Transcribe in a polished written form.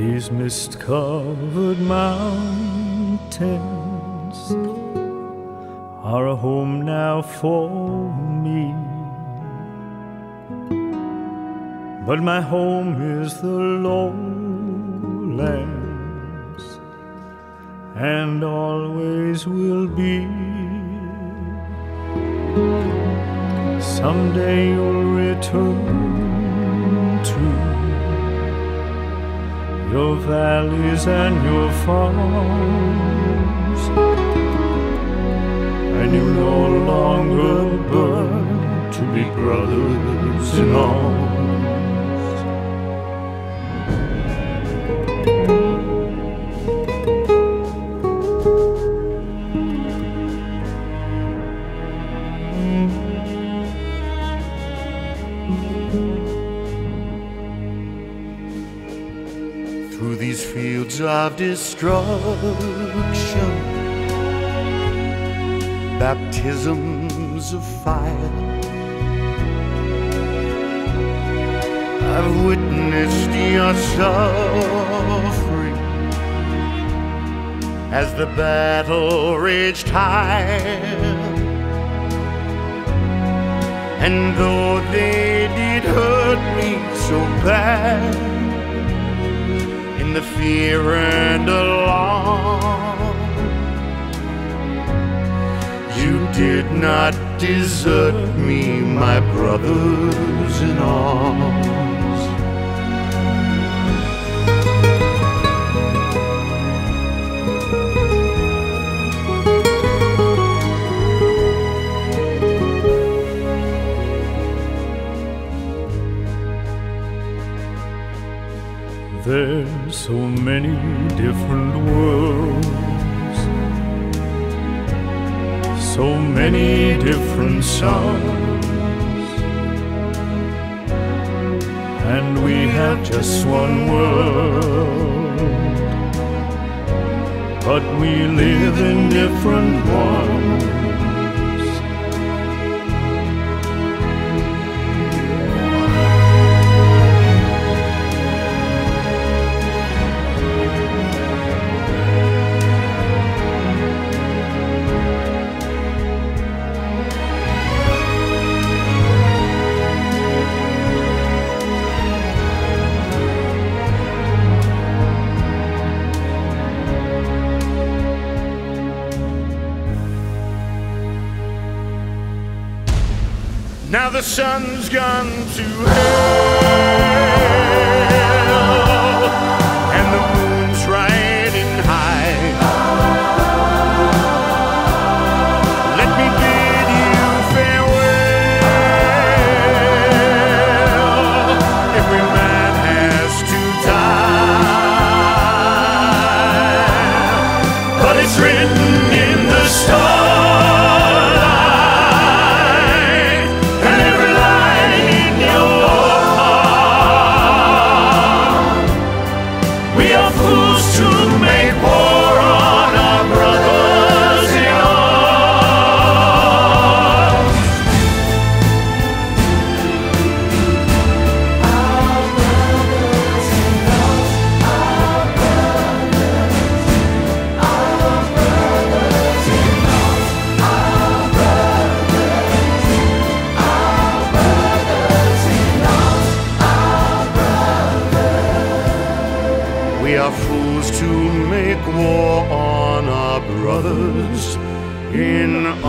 these mist-covered mountains are a home now for me. But my home is the lowlands, and always will be. Someday you'll return to your valleys and your farms, and you're no longer but to be brothers in arms. Through these fields of destruction, baptisms of fire, I've witnessed your suffering as the battle raged high. And though they did hurt me so bad, in the fear and alarm, you did not desert me, my brothers in arms. There's so many different worlds, so many different sounds, and we have just one world, but we live in different ones. Now the sun's gone to hell, and the moon's riding high. Let me bid you farewell. Every man has to die, but it's written in the stars. We are fools to make war on our brothers in